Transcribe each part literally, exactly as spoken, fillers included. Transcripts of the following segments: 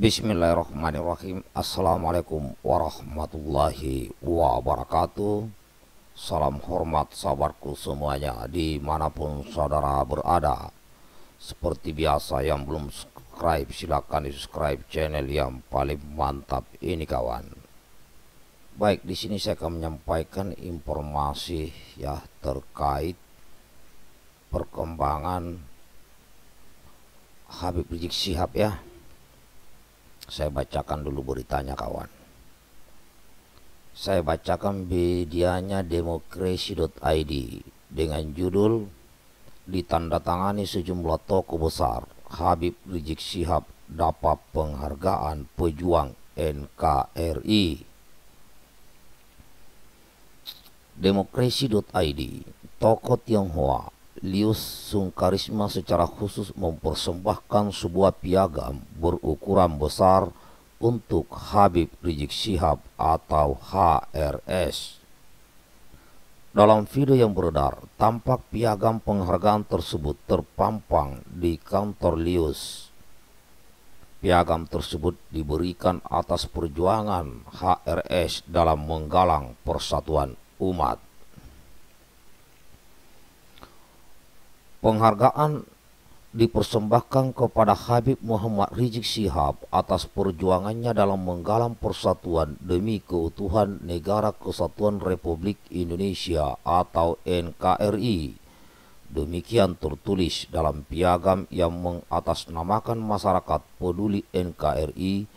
Bismillahirrahmanirrahim. Assalamualaikum warahmatullahi wabarakatuh. Salam hormat sahabatku semuanya dimanapun saudara berada. Seperti biasa, yang belum subscribe silahkan di subscribe channel yang paling mantap ini kawan. Baik, di sini saya akan menyampaikan informasi ya terkait perkembangan Habib Rizieq Shihab ya. Saya bacakan dulu beritanya kawan. Saya bacakan medianya demokrasi titik i d dengan judul "Ditandatangani sejumlah tokoh besar, Habib Rizieq Shihab dapat penghargaan pejuang N K R I." demokrasi titik i d, tokoh Tionghoa Lius Sungkarisma secara khusus mempersembahkan sebuah piagam berukuran besar untuk Habib Rizieq Shihab atau H R S. Dalam video yang beredar, tampak piagam penghargaan tersebut terpampang di kantor Lius. Piagam tersebut diberikan atas perjuangan H R S dalam menggalang persatuan umat. Penghargaan dipersembahkan kepada Habib Muhammad Rizieq Shihab atas perjuangannya dalam menggalang persatuan demi keutuhan Negara Kesatuan Republik Indonesia atau N K R I. Demikian tertulis dalam piagam yang mengatasnamakan masyarakat peduli N K R I,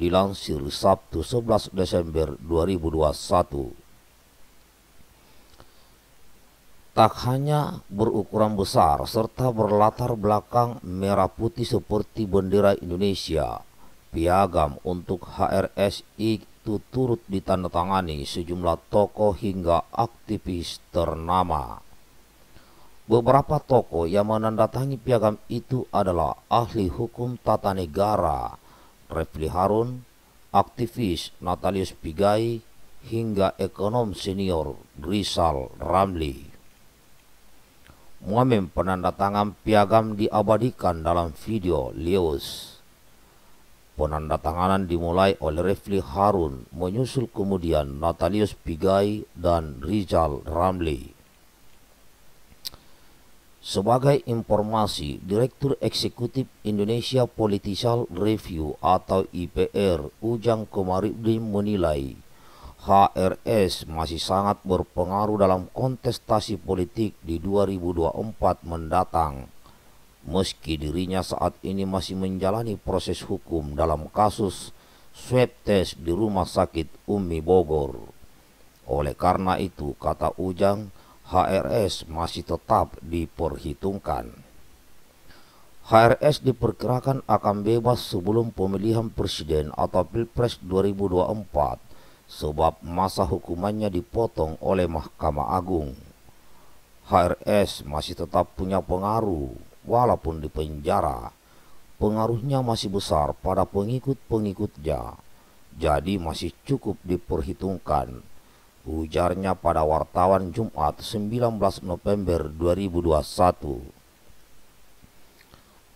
dilansir Sabtu sebelas Desember dua ribu dua puluh satu. Tak hanya berukuran besar serta berlatar belakang merah putih seperti bendera Indonesia, piagam untuk H R S itu turut ditandatangani sejumlah tokoh hingga aktivis ternama. Beberapa tokoh yang menandatangani piagam itu adalah ahli hukum tata negara Refly Harun, aktivis Natalius Pigai, hingga ekonom senior Rizal Ramli. Momen penandatangan piagam diabadikan dalam video Lius. Penandatanganan dimulai oleh Refly Harun, menyusul kemudian Natalius Pigai dan Rizal Ramli. Sebagai informasi, Direktur Eksekutif Indonesia Political Review atau I P R Ujang Komarudin menilai H R S masih sangat berpengaruh dalam kontestasi politik di dua ribu dua puluh empat mendatang, meski dirinya saat ini masih menjalani proses hukum dalam kasus swab test di Rumah Sakit Umi Bogor. Oleh karena itu, kata Ujang, H R S masih tetap diperhitungkan. H R S diperkirakan akan bebas sebelum pemilihan presiden atau Pilpres dua ribu dua puluh empat. Sebab masa hukumannya dipotong oleh Mahkamah Agung. H R S masih tetap punya pengaruh walaupun di penjara. Pengaruhnya masih besar pada pengikut-pengikutnya, jadi masih cukup diperhitungkan, ujarnya pada wartawan Jumat sembilan belas November dua ribu dua puluh satu.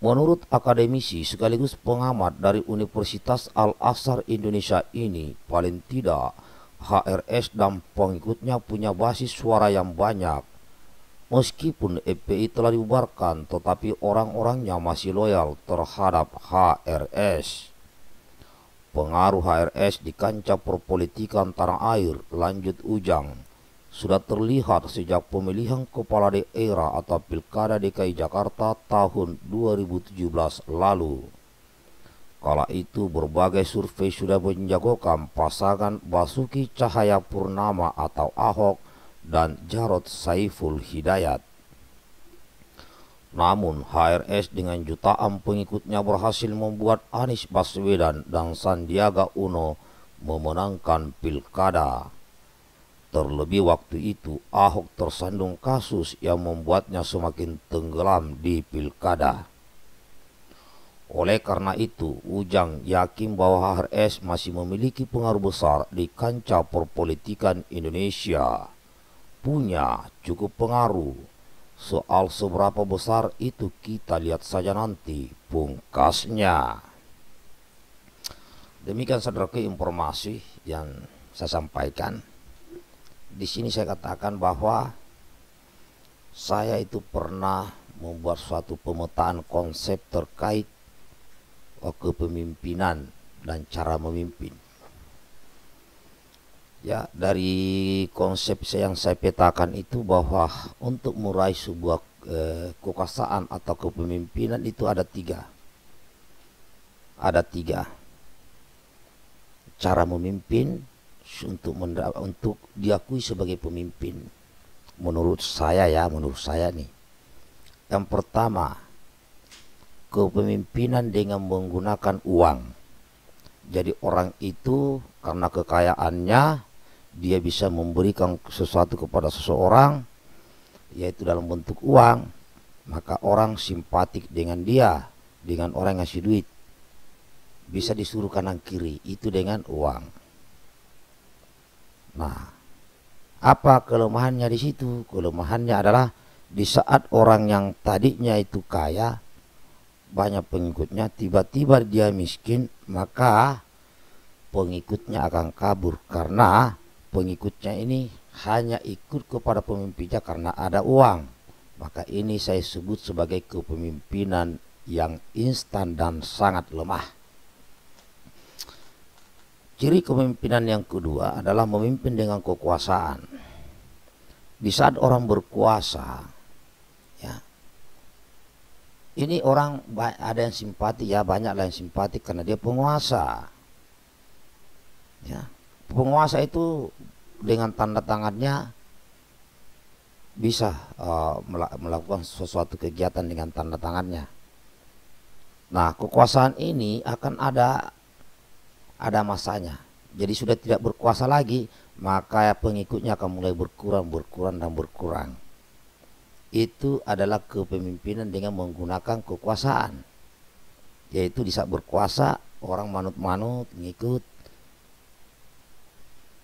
Menurut akademisi sekaligus pengamat dari Universitas Al-Azhar Indonesia ini, paling tidak H R S dan pengikutnya punya basis suara yang banyak. Meskipun F P I telah dibubarkan, tetapi orang-orangnya masih loyal terhadap H R S. Pengaruh H R S di kancah perpolitikan tanah air, lanjut Ujang, sudah terlihat sejak pemilihan kepala daerah atau pilkada D K I Jakarta tahun dua ribu tujuh belas lalu. Kala itu berbagai survei sudah menjagokan pasangan Basuki Cahaya Purnama atau Ahok dan Jarot Saiful Hidayat. Namun H R S dengan jutaan pengikutnya berhasil membuat Anies Baswedan dan Sandiaga Uno memenangkan pilkada. Terlebih waktu itu Ahok tersandung kasus yang membuatnya semakin tenggelam di pilkada. Oleh karena itu, Ujang yakin bahwa H R S masih memiliki pengaruh besar di kancah perpolitikan Indonesia. Punya cukup pengaruh. Soal seberapa besar itu kita lihat saja nanti pungkasnya. Demikian saudaraku informasi yang saya sampaikan. Di sini saya katakan bahwa saya itu pernah membuat suatu pemetaan konsep terkait kepemimpinan dan cara memimpin. Ya, dari konsep yang saya petakan itu bahwa untuk meraih sebuah eh, kekuasaan atau kepemimpinan itu ada tiga. Ada tiga cara memimpin untuk untuk diakui sebagai pemimpin. Menurut saya ya, menurut saya nih. Yang pertama, kepemimpinan dengan menggunakan uang. Jadi orang itu karena kekayaannya dia bisa memberikan sesuatu kepada seseorang, yaitu dalam bentuk uang, maka orang simpatik dengan dia, dengan orang yang ngasih duit, bisa disuruh kanan kiri, itu dengan uang. Nah, apa kelemahannya di situ? Kelemahannya adalah di saat orang yang tadinya itu kaya, banyak pengikutnya, tiba-tiba dia miskin, maka pengikutnya akan kabur karena pengikutnya ini hanya ikut kepada pemimpinnya karena ada uang. Maka ini saya sebut sebagai kepemimpinan yang instan dan sangat lemah. Ciri kepemimpinan yang kedua adalah memimpin dengan kekuasaan. Di saat orang berkuasa, ya, ini orang ada yang simpati ya, banyaklah yang simpati karena dia penguasa. Ya, penguasa itu dengan tanda tangannya bisa uh, melakukan sesuatu kegiatan dengan tanda tangannya. Nah, kekuasaan ini akan ada ada masanya. Jadi sudah tidak berkuasa lagi, maka pengikutnya akan mulai berkurang, berkurang dan berkurang. Itu adalah kepemimpinan dengan menggunakan kekuasaan. Yaitu di saat berkuasa orang manut-manut, ngikut.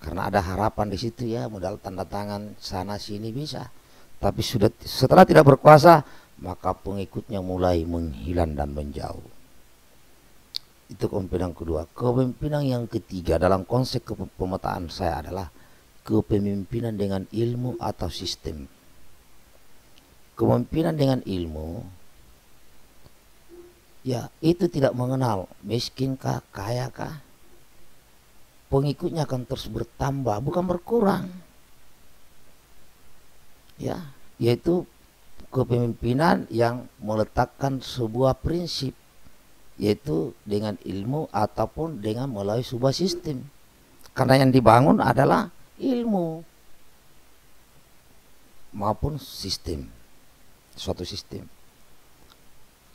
Karena ada harapan di situ ya, modal tanda tangan sana sini bisa. Tapi sudah setelah tidak berkuasa, maka pengikutnya mulai menghilang dan menjauh. Itu kepemimpinan kedua. Kepemimpinan yang ketiga dalam konsep pemetaan saya adalah kepemimpinan dengan ilmu atau sistem. Kepemimpinan dengan ilmu, ya itu tidak mengenal miskinkah, kayakah. Pengikutnya akan terus bertambah, bukan berkurang. Ya, yaitu kepemimpinan yang meletakkan sebuah prinsip, yaitu dengan ilmu ataupun dengan melalui sebuah sistem. Karena yang dibangun adalah ilmu maupun sistem, suatu sistem.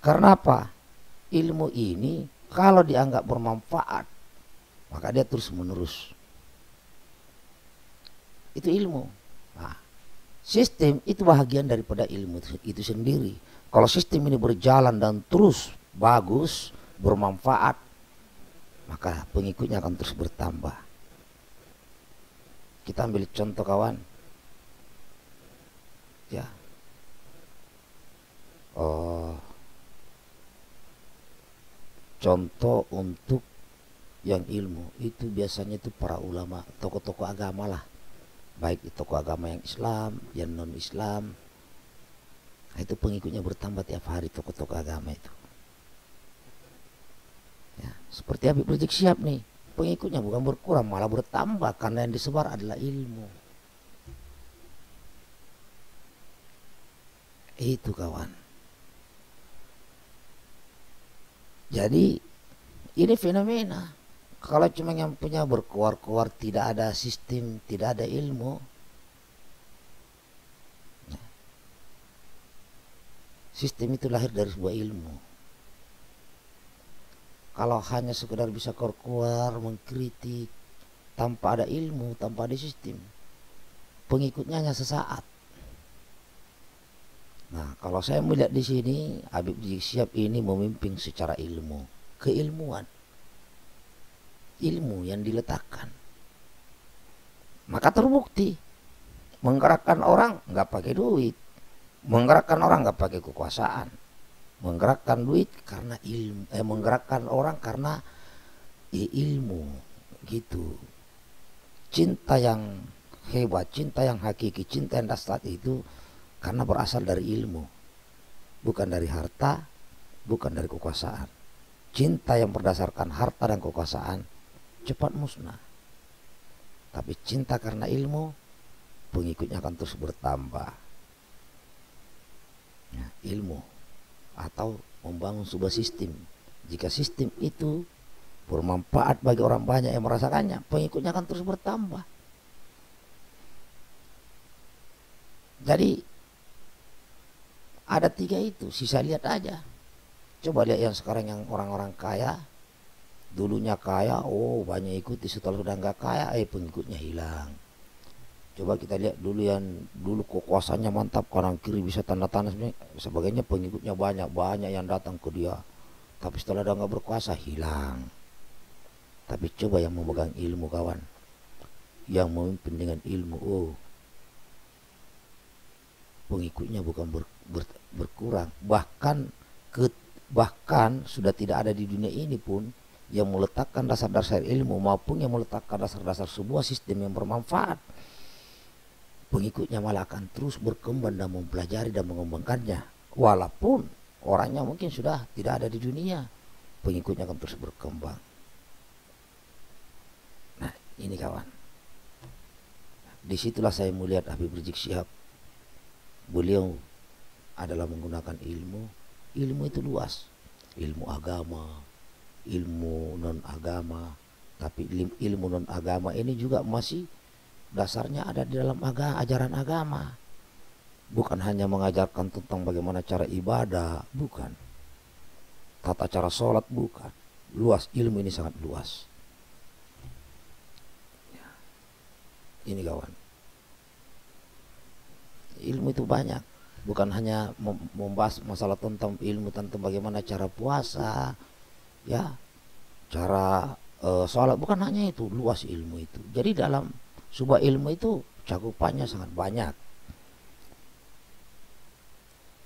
Karena apa? Ilmu ini kalau dianggap bermanfaat, maka dia terus menerus. Itu ilmu. Nah, sistem itu bagian daripada ilmu itu sendiri. Kalau sistem ini berjalan dan terus bagus, bermanfaat, maka pengikutnya akan terus bertambah. Kita ambil contoh kawan. Ya. Oh, contoh untuk yang ilmu itu biasanya itu para ulama, tokoh-tokoh agama lah, baik itu tokoh agama yang Islam, yang non Islam. Nah, itu pengikutnya bertambah tiap hari tokoh-tokoh agama itu. Ya, seperti Habib Rizieq Shihab nih, pengikutnya bukan berkurang malah bertambah karena yang disebar adalah ilmu. Itu kawan. Jadi ini fenomena. Kalau cuma yang punya berkuar-kuar, tidak ada sistem, tidak ada ilmu, nah, sistem itu lahir dari sebuah ilmu. Kalau hanya sekedar bisa keluar mengkritik tanpa ada ilmu, tanpa ada sistem, pengikutnya hanya sesaat. Nah, kalau saya melihat di sini, Habib Rizieq Shihab ini memimpin secara ilmu, keilmuan, ilmu yang diletakkan. Maka terbukti, menggerakkan orang nggak pakai duit, menggerakkan orang nggak pakai kekuasaan, menggerakkan duit karena ilmu, eh, menggerakkan orang karena ya ilmu gitu. Cinta yang hebat, cinta yang hakiki, cinta yang dahsyat itu karena berasal dari ilmu, bukan dari harta, bukan dari kekuasaan. Cinta yang berdasarkan harta dan kekuasaan cepat musnah, tapi cinta karena ilmu, pengikutnya akan terus bertambah. Nah, ilmu atau membangun sebuah sistem, jika sistem itu bermanfaat bagi orang banyak yang merasakannya, pengikutnya akan terus bertambah. Jadi ada tiga itu, sisa lihat aja. Coba lihat yang sekarang, yang orang-orang kaya, dulunya kaya, oh banyak ikuti, setelah sudah nggak kaya, eh pengikutnya hilang. Coba kita lihat dulu yang dulu kekuasaannya mantap, kanan kiri bisa tanda tangan sebagainya, pengikutnya banyak, banyak yang datang ke dia. Tapi setelah udah nggak berkuasa, hilang. Tapi coba yang memegang ilmu kawan, yang memimpin dengan ilmu, oh pengikutnya bukan ber, ber, berkurang, bahkan ke, bahkan sudah tidak ada di dunia ini pun yang meletakkan dasar-dasar ilmu maupun yang meletakkan dasar-dasar sebuah sistem yang bermanfaat, pengikutnya malah akan terus berkembang dan mempelajari dan mengembangkannya. Walaupun orangnya mungkin sudah tidak ada di dunia, pengikutnya akan terus berkembang. Nah ini kawan, disitulah saya melihat Habib Rizieq Shihab. Beliau adalah menggunakan ilmu. Ilmu itu luas, ilmu agama, ilmu non-agama. Tapi ilmu non-agama ini juga masih dasarnya ada di dalam agama, ajaran agama. Bukan hanya mengajarkan tentang bagaimana cara ibadah, bukan. Tata cara sholat, bukan. Luas, ilmu ini sangat luas. Ini kawan, ilmu itu banyak, bukan hanya membahas masalah tentang ilmu tentang bagaimana cara puasa, ya, cara uh, sholat, bukan hanya itu, luas ilmu itu. Jadi dalam sebuah ilmu itu cakupannya sangat banyak.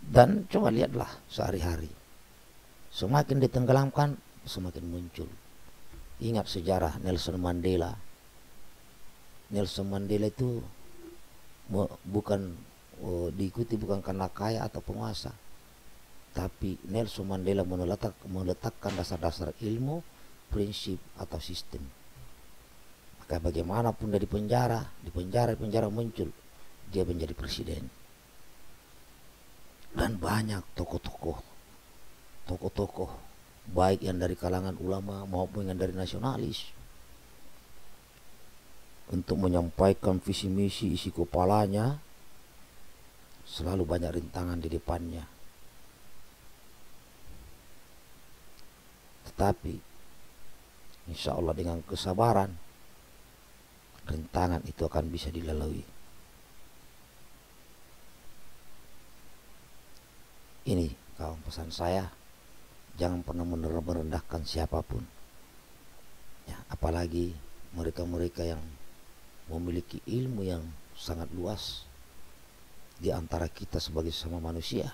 Dan coba lihatlah sehari-hari, semakin ditenggelamkan, semakin muncul. Ingat sejarah Nelson Mandela. Nelson Mandela itu bukan Oh, diikuti bukan karena kaya atau penguasa, tapi Nelson Mandela meletak, meletakkan dasar-dasar ilmu, prinsip atau sistem. Maka bagaimanapun dari penjara, di penjara di penjara muncul, dia menjadi presiden. Dan banyak tokoh-tokoh, tokoh-tokoh baik yang dari kalangan ulama maupun yang dari nasionalis, untuk menyampaikan visi misi isi kepalanya. Selalu banyak rintangan di depannya. Tetapi insya Allah dengan kesabaran, rintangan itu akan bisa dilalui. Ini kawan pesan saya, jangan pernah merendahkan siapapun ya, apalagi mereka-mereka yang memiliki ilmu yang sangat luas. Di antara kita sebagai sesama manusia,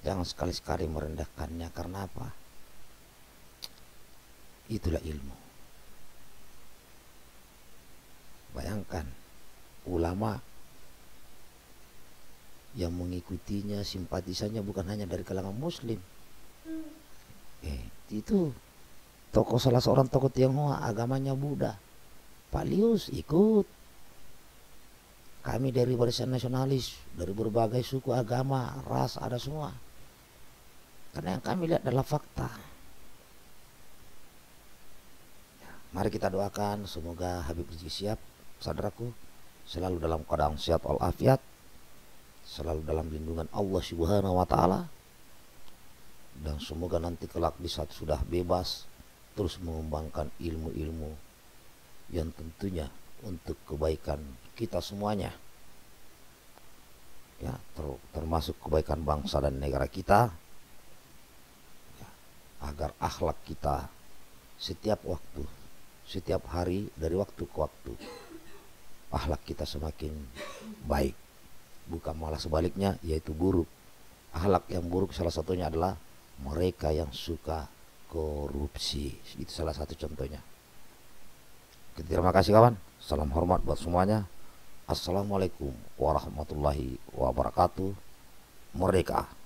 jangan sekali-sekali merendahkannya. Karena apa? Itulah ilmu. Bayangkan ulama yang mengikutinya, simpatisannya bukan hanya dari kalangan muslim. Eh, itu tokoh, salah seorang tokoh Tionghoa, agamanya Buddha, Pak Lius ikut. Kami dari barisan nasionalis, dari berbagai suku, agama, ras, ada semua. Karena yang kami lihat adalah fakta. Mari kita doakan semoga Habib Rizieq Shihab, saudaraku, selalu dalam keadaan sehat walafiat, selalu dalam lindungan Allah Subhanahu wa taala. Dan semoga nanti kelak di saat sudah bebas, terus mengembangkan ilmu-ilmu yang tentunya untuk kebaikan kita semuanya ya, ter termasuk kebaikan bangsa dan negara kita ya, agar akhlak kita setiap waktu, setiap hari, dari waktu ke waktu, akhlak kita semakin baik, bukan malah sebaliknya yaitu buruk. Akhlak yang buruk salah satunya adalah mereka yang suka korupsi. Itu salah satu contohnya. Terima kasih kawan. Salam hormat buat semuanya. Assalamualaikum warahmatullahi wabarakatuh. Merdeka.